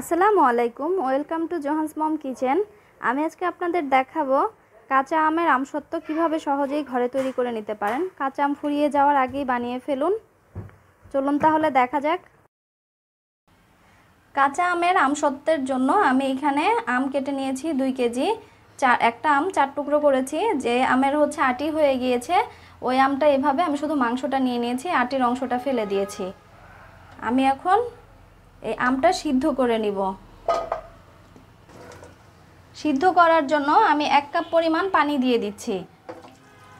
আসসালামু আলাইকুম welcome to Johan's mom kitchen. আমি আজকে আপনাদের দেখাবো কাঁচা আমের আমসত্ব কিভাবে সহজেই ঘরে তৈরি করে নিতে পারেন। কাঁচা আম ফুরিয়ে যাওয়ার আগেই বানিয়ে ফেলুন। চলুন তাহলে দেখা যাক। কাঁচা আমের আমসত্বের জন্য আমি এখানে আম কেটে নিয়েছি 2 কেজি। একটা আম 4 টুকরো করেছি। যে আমের হচ্ছে আটি হয়ে গিয়েছে ওই আমটা এভাবে আমি শুধু মাংসটা নিয়ে নিয়েছি, আটির অংশটা ফেলে দিয়েছি। আমি এখন এই আমটা সিদ্ধ করে নিব। সিদ্ধ করার জন্য আমি 1 কাপ পরিমাণ পানি দিয়ে দিচ্ছি।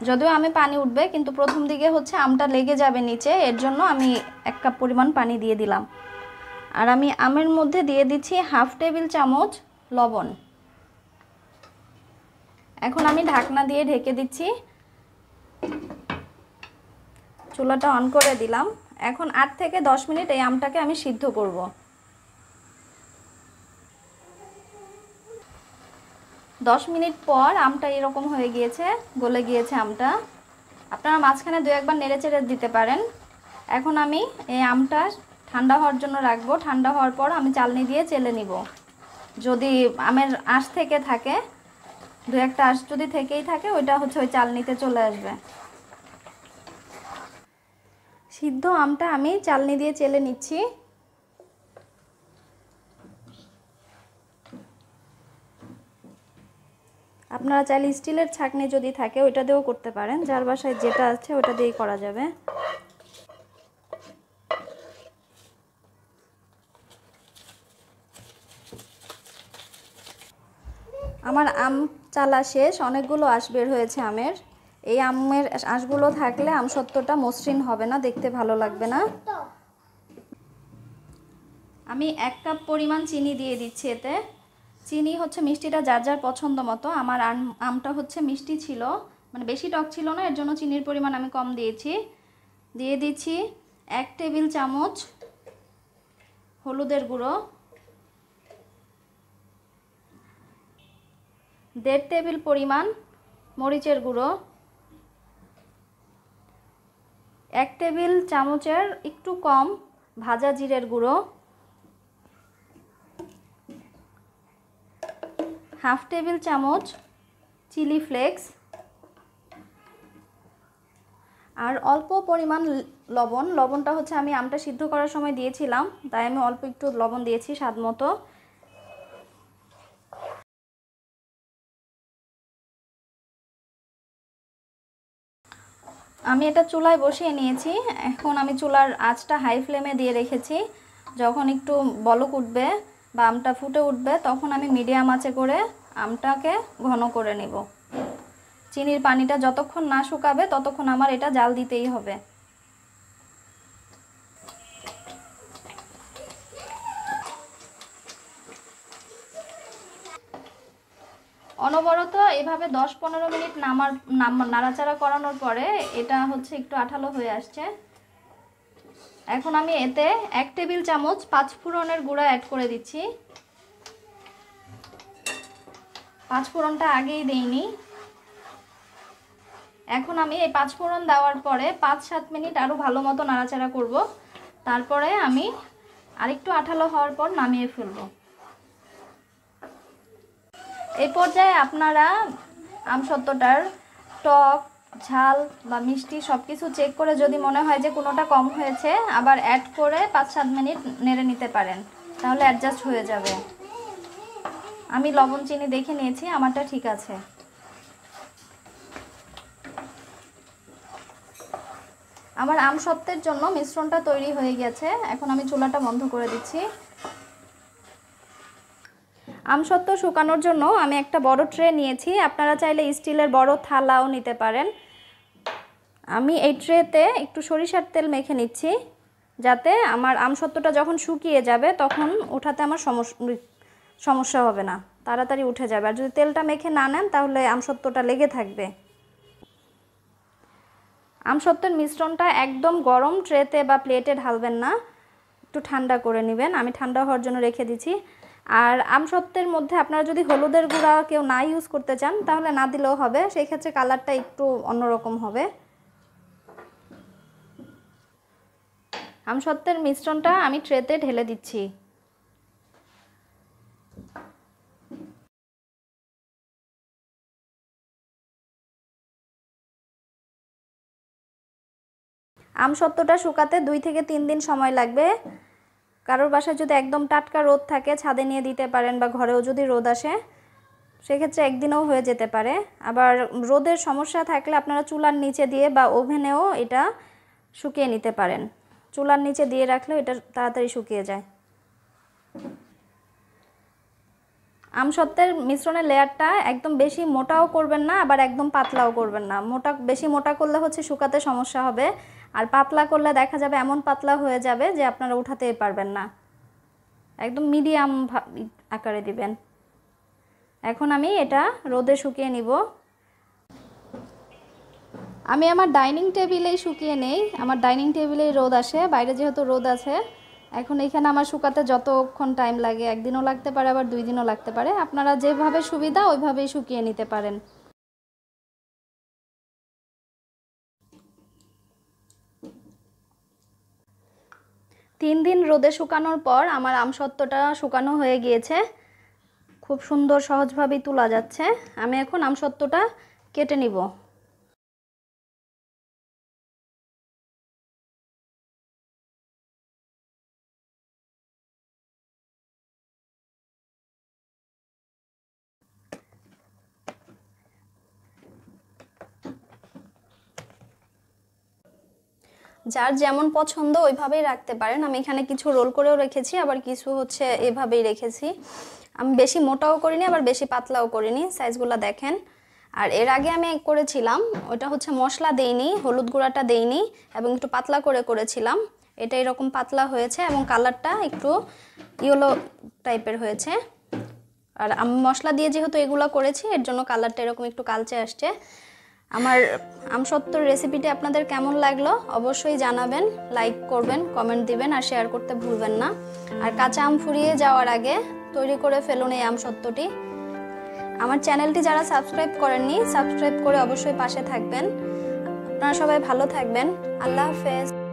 যদিও আমি পানি উঠবে কিন্তু প্রথম দিকে হচ্ছে আমটা লেগে যাবে নিচে, এর জন্য আমি 1 কাপ পরিমাণ পানি দিয়ে দিলাম। আর আমি আমের মধ্যে দিয়ে দিচ্ছি 1/2 টেবিল চামচ লবণ। এখন আমি ঢাকনা দিয়ে ঢেকে দিচ্ছি। চুলাটা অন করে দিলাম। এখন 8 থেকে 10 মিনিট এই আমটাকে আমি সিদ্ধ করব। দশ মিনিট পর আমটা এরকম হয়ে গিয়েছে, গলে গিয়েছে আমটা। আপনারা মাঝখানে 2-1 বার নেড়েচেড়ে দিতে পারেন। এখন আমি এই আমটা ঠান্ডা হওয়ার জন্য রাখবো। ঠান্ডা হওয়ার পর আমি চালনি দিয়ে চেলে নিব। যদি আমের আঁশ থেকে থাকে, 2-1টা আঁশ যদি থেকেই থাকে ওইটা হচ্ছে ওই চালনিতে চলে আসবে। সিদ্ধ আমটা আমি চালনি দিয়ে চেলে নিচ্ছি। আপনারা চাইলে স্টিলের ছাঁকনি যদি থাকে ওইটা দিয়েও করতে পারেন। যার বাসায় যেটা আছে ওটা দিয়েই করা যাবে। আমার আম চালা শেষ, অনেকগুলো আঁশ বের হয়েছে আমের। এই আমের আঁশগুলো থাকলে আমসত্ত্বটা মসৃণ হবে না, দেখতে ভালো লাগবে না। আমি 1 কাপ পরিমাণ চিনি দিয়ে দিচ্ছি। এতে চিনি হচ্ছে মিষ্টিটা যার যার পছন্দ মতো। আমার আমটা হচ্ছে মিষ্টি ছিল, মানে বেশি টক ছিল না, এর জন্য চিনির পরিমাণ আমি কম দিয়েছি। দিয়ে দিচ্ছি 1 টেবিল চামচ হলুদের গুঁড়ো, 1/2 টেবিল পরিমাণ মরিচের গুঁড়ো, 1 টেবিল চামচের একটু কম ভাজা জিরের গুঁড়ো, 1/2 টেবিল চামচ চিলি ফ্লেক্স, আর অল্প পরিমাণ লবণ। লবণটা হচ্ছে আমি আমটা সিদ্ধ করার সময় দিয়েছিলাম, তাই আমি অল্প একটু লবণ দিয়েছি স্বাদ মতো। আমি এটা চুলায় বসিয়ে নিয়েছি। এখন আমি চুলার আঁচটা হাই ফ্লেমে দিয়ে রেখেছি। যখন একটু বলক উঠবে বা আমটা ফুটে উঠবে তখন আমি মিডিয়াম আঁচে করে আমটাকে ঘন করে নেব। চিনির পানিটা যতক্ষণ না শুকাবে ততক্ষণ আমার এটা জাল দিতেই হবে। অনবরত এভাবে 10-15 মিনিট নাড়াচাড়া করানোর পরে এটা হচ্ছে একটু আঠালো হয়ে আসছে। এখন আমি এতে 1 টেবিল চামচ 5 ফোড়নের গুঁড়া অ্যাড করে দিচ্ছি। 5 ফোড়নটা আগেই দেইনি। এখন আমি এই 5 ফোড়ন দেওয়ার পরে 5-7 মিনিট আরও ভালো মতো নাড়াচাড়া করব। তারপরে আমি আরেকটু আঠালো হওয়ার পর নামিয়ে ফেলবো। এই পর্যায়ে আপনারা আমসত্ত্বটার টক, ঝাল বা মিষ্টি সব কিছু চেক করে যদি মনে হয় যে কোনোটা কম হয়েছে আবার অ্যাড করে 5-7 মিনিট নেড়ে নিতে পারেন, তাহলে অ্যাডজাস্ট হয়ে যাবে। আমি লবণ চিনি দেখে নিয়েছি, আমারটা ঠিক আছে। আমার আমসত্ত্বের জন্য মিশ্রণটা তৈরি হয়ে গেছে। এখন আমি চুলাটা বন্ধ করে দিচ্ছি। আমসত্ত্ব শুকানোর জন্য আমি একটা বড় ট্রে নিয়েছি। আপনারা চাইলে স্টিলের বড় থালাও নিতে পারেন। আমি এই ট্রেতে একটু সরিষার তেল মেখে নিচ্ছি, যাতে আমার আমসত্ত্বটা যখন শুকিয়ে যাবে তখন ওঠাতে আমার সমস্যা হবে না, তাড়াতাড়ি উঠে যাবে। আর যদি তেলটা মেখে না নেন তাহলে আমসত্ত্বটা লেগে থাকবে। আমসত্ত্বের মিশ্রণটা একদম গরম ট্রেতে বা প্লেটে ঢালবেন না, একটু ঠান্ডা করে নেবেন। আমি ঠান্ডা হওয়ার জন্য রেখে দিচ্ছি। আর আমসত্ত্বের মধ্যে আপনারা যদি হলুদের গুঁড়া কেউ না ইউজ করতে চান তাহলে না দিলেও হবে, সেই ক্ষেত্রে কালারটা একটু অন্যরকম হবে। আমসত্ত্বের মিশ্রণটা আমি ট্রেতে ঢেলে দিচ্ছি। আমসত্বটা শুকাতে 2 থেকে 3 दिन समय লাগবে। কারোর বাসায় যদি একদম টাটকা রোদ থাকে ছাদে নিয়ে দিতে পারেন, বা ঘরেও যদি রোদ আসে সেক্ষেত্রে একদিনও হয়ে যেতে পারে। আবার রোদের সমস্যা থাকলে আপনারা চুলার নিচে দিয়ে বা ওভেনেও এটা শুকিয়ে নিতে পারেন। চুলার নিচে দিয়ে রাখলেও এটা তাড়াতাড়ি শুকিয়ে যায়। আমসত্বের মিশ্রণের লেয়ারটা একদম বেশি মোটাও করবেন না, আবার একদম পাতলাও করবেন না। মোটা বেশি মোটা করলে হচ্ছে শুকাতে সমস্যা হবে, আর পাতলা করলে দেখা যাবে এমন পাতলা হয়ে যাবে যে আপনারা উঠাতেই পারবেন না। একদম মিডিয়াম আকারে দিবেন। এখন আমি এটা রোদে শুকিয়ে নিব। আমি আমার ডাইনিং টেবিলেই শুকিয়ে নেই, আমার ডাইনিং টেবিলেই রোদ আসে, বাইরে যেহেতু রোদ আছে। এখন এখানে আমার শুকাতে যতক্ষণ টাইম লাগে, একদিনও লাগতে পারে আবার 2 দিনও লাগতে পারে। আপনারা যেভাবে সুবিধা ওইভাবেই শুকিয়ে নিতে পারেন। তিন দিন রোদে শুকানোর পর আমার আমসত্বটা শুকানো হয়ে গিয়েছে, খুব সুন্দর সহজভাবেই তোলা যাচ্ছে। আমি এখন আমসত্বটা কেটে নিব। যার যেমন পছন্দ ওইভাবেই রাখতে পারেন। আমি এখানে কিছু রোল করেও রেখেছি, আবার কিছু হচ্ছে এভাবেই রেখেছি। আমি বেশি মোটাও করিনি, আবার বেশি পাতলাও করিনি, সাইজগুলো দেখেন। আর এর আগে আমি করেছিলাম, ওটা হচ্ছে মশলা দেইনি, হলুদ গুঁড়াটা দেইনি, এবং একটু পাতলা করে করেছিলাম। এটা এরকম পাতলা হয়েছে এবং কালারটা একটু ইয়েলো টাইপের হয়েছে। আর আমি মশলা দিয়ে যেহেতু এগুলো করেছি, এর জন্য কালারটা এরকম একটু কালচে আসছে। আমার আমসত্বর রেসিপিটি আপনাদের কেমন লাগলো অবশ্যই জানাবেন, লাইক করবেন, কমেন্ট দিবেন, আর শেয়ার করতে ভুলবেন না। আর কাঁচা আম ফুরিয়ে যাওয়ার আগে তৈরি করে ফেলুন এই আমসত্বটি। আমার চ্যানেলটি যারা সাবস্ক্রাইব করেননি, সাবস্ক্রাইব করে অবশ্যই পাশে থাকবেন। আপনারা সবাই ভালো থাকবেন। আল্লাহ হাফেজ।